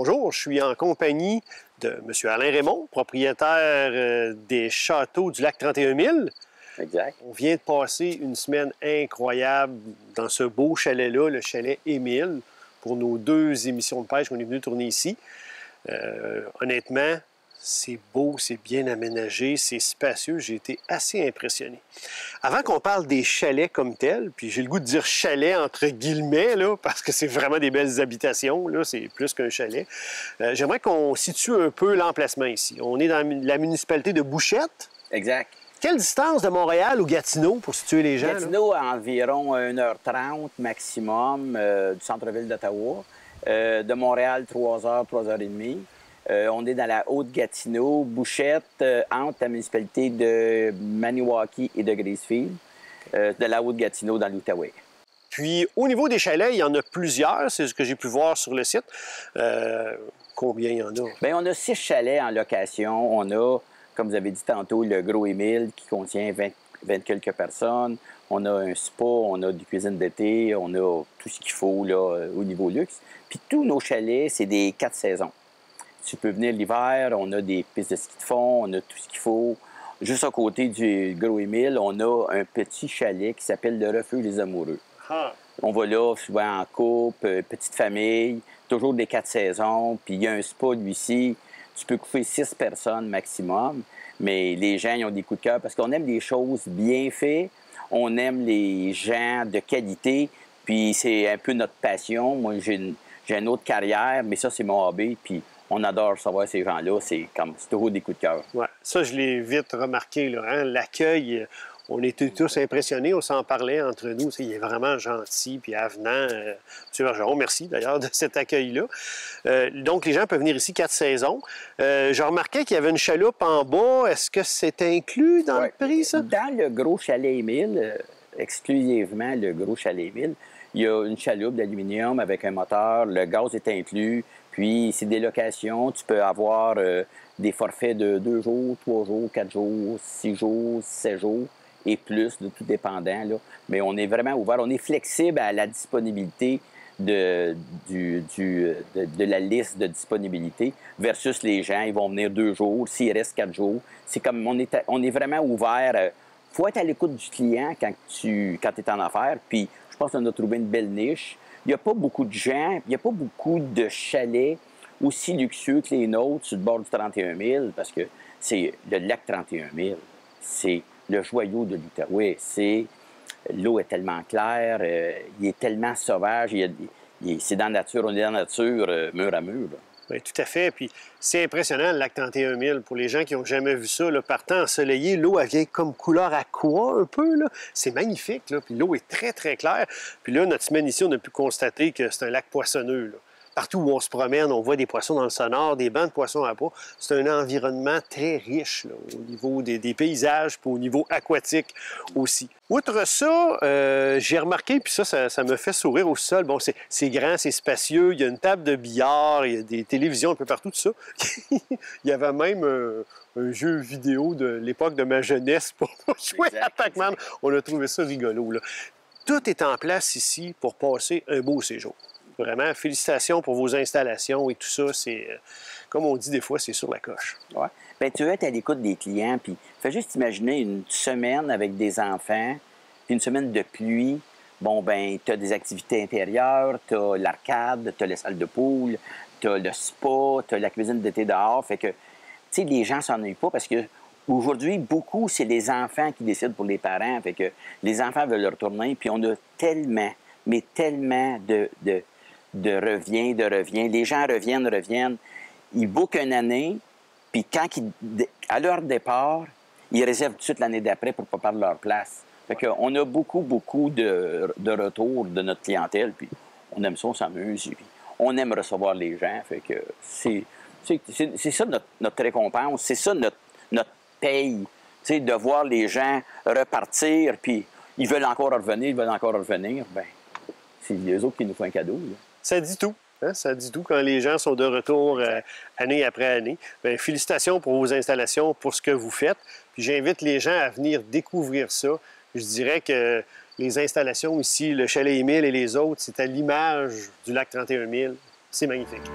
Bonjour, je suis en compagnie de M. Alain Raymond, propriétaire des châteaux du lac 31 000. Exact. On vient de passer une semaine incroyable dans ce beau chalet-là, le chalet Émile, pour nos deux émissions de pêche qu'on est venu tourner ici. Honnêtement, c'est beau, c'est bien aménagé, c'est spacieux. J'ai été assez impressionné. Avant qu'on parle des chalets comme tels, puis j'ai le goût de dire chalet entre guillemets, là, parce que c'est vraiment des belles habitations, là, c'est plus qu'un chalet. J'aimerais qu'on situe un peu l'emplacement ici. On est dans la municipalité de Bouchette. Exact. Quelle distance de Montréal ou Gatineau, pour situer les gens? Gatineau, à environ 1h30 maximum du centre-ville d'Ottawa. De Montréal, 3h, 3h30. On est dans la Haute-Gatineau, Bouchette, entre la municipalité de Maniwaki et de Gracefield, de la Haute-Gatineau dans l'Outaouais. Puis, au niveau des chalets, il y en a plusieurs, c'est ce que j'ai pu voir sur le site. Combien il y en a? Bien, on a 6 chalets en location. On a, comme vous avez dit tantôt, le Gros-Émile qui contient 20 quelques personnes. On a un spa, on a des cuisines d'été, on a tout ce qu'il faut là, au niveau luxe. Puis, tous nos chalets, c'est des 4 saisons. Tu peux venir l'hiver, on a des pistes de ski de fond, on a tout ce qu'il faut. Juste à côté du Gros-Émile, on a un petit chalet qui s'appelle Le Refuge des amoureux. Ah. On va là souvent en couple, petite famille, toujours des 4 saisons. Puis il y a un spa, lui-ci. Tu peux couper 6 personnes maximum. Mais les gens, ils ont des coups de cœur parce qu'on aime les choses bien faites. On aime les gens de qualité. Puis c'est un peu notre passion. Moi, j'ai une autre carrière, mais ça, c'est mon hobby. Puis on adore savoir ces gens-là. C'est comme toujours des coups de cœur. Ouais. Ça, je l'ai vite remarqué. L'accueil, on était tous impressionnés. On s'en parlait entre nous. Il est vraiment gentil puis avenant. M. Bergeron, merci d'ailleurs de cet accueil-là. Donc, les gens peuvent venir ici 4 saisons. Je remarquais qu'il y avait une chaloupe en bas. Est-ce que c'est inclus dans le prix, ça? Dans le gros chalet Émile, exclusivement le gros chalet Émile, il y a une chaloupe d'aluminium avec un moteur. Le gaz est inclus. Puis, c'est des locations. Tu peux avoir des forfaits de 2 jours, 3 jours, 4 jours, 6 jours, 7 jours et plus, de tout dépendant. Là. Mais on est vraiment ouvert. On est flexible à la disponibilité de la liste de disponibilité versus les gens. Ils vont venir 2 jours, s'il reste 4 jours. C'est comme on est vraiment ouvert. Il faut être à l'écoute du client quand tu es en affaires. Puis, je pense qu'on a trouvé une belle niche. Il n'y a pas beaucoup de gens, il n'y a pas beaucoup de chalets aussi luxueux que les nôtres sur le bord du 31 000, parce que c'est le lac 31 000, c'est le joyau de l'Outaouais. L'eau est tellement claire, il est tellement sauvage, c'est dans la nature, on est dans la nature, mur à mur. Là. Oui, tout à fait. Puis c'est impressionnant, le lac 31 000. Pour les gens qui n'ont jamais vu ça, le partant ensoleillé, l'eau, elle vient comme couleur aqua un peu. C'est magnifique. Là. Puis l'eau est très, très claire. Puis là, notre semaine ici, on a pu constater que c'est un lac poissonneux. Là. Partout où on se promène, on voit des poissons dans le sonore, des bancs de poissons à bas. C'est un environnement très riche là, au niveau des paysages puis au niveau aquatique aussi. Outre ça, j'ai remarqué, puis ça me fait sourire au sol. Bon, c'est grand, c'est spacieux, il y a une table de billard, il y a des télévisions un peu partout, tout ça. Il y avait même un jeu vidéo de l'époque de ma jeunesse pour jouer à Pac-Man. On a trouvé ça rigolo. Là. Tout est en place ici pour passer un beau séjour. Vraiment, félicitations pour vos installations et tout ça. C'est, comme on dit des fois, c'est sur la coche. Oui. Bien, tu veux être à l'écoute des clients. Puis, fais juste imaginer une semaine avec des enfants, puis une semaine de pluie. Bon, ben, tu as des activités intérieures, tu as l'arcade, tu as les salles de poule, tu as le spa, tu as la cuisine d'été dehors. Fait que, tu sais, les gens s'ennuient pas parce que aujourd'hui, beaucoup, c'est les enfants qui décident pour les parents. Fait que les enfants veulent retourner. Puis, on a tellement, mais tellement de reviens. Les gens reviennent. Ils bookent une année, puis à leur départ, ils réservent tout de suite l'année d'après pour pas perdre leur place. Fait qu'on a beaucoup de retours de notre clientèle, puis on aime ça, on s'amuse, puis on aime recevoir les gens. Fait que c'est ça notre récompense, c'est ça notre paye, t'sais, de voir les gens repartir, puis ils veulent encore revenir, ben c'est eux autres qui nous font un cadeau. Là. Ça dit tout. Hein? Ça dit tout quand les gens sont de retour année après année. Bien, félicitations pour vos installations, pour ce que vous faites. J'invite les gens à venir découvrir ça. Je dirais que les installations ici, le chalet Émile et les autres, c'est à l'image du lac 31 000. C'est magnifique.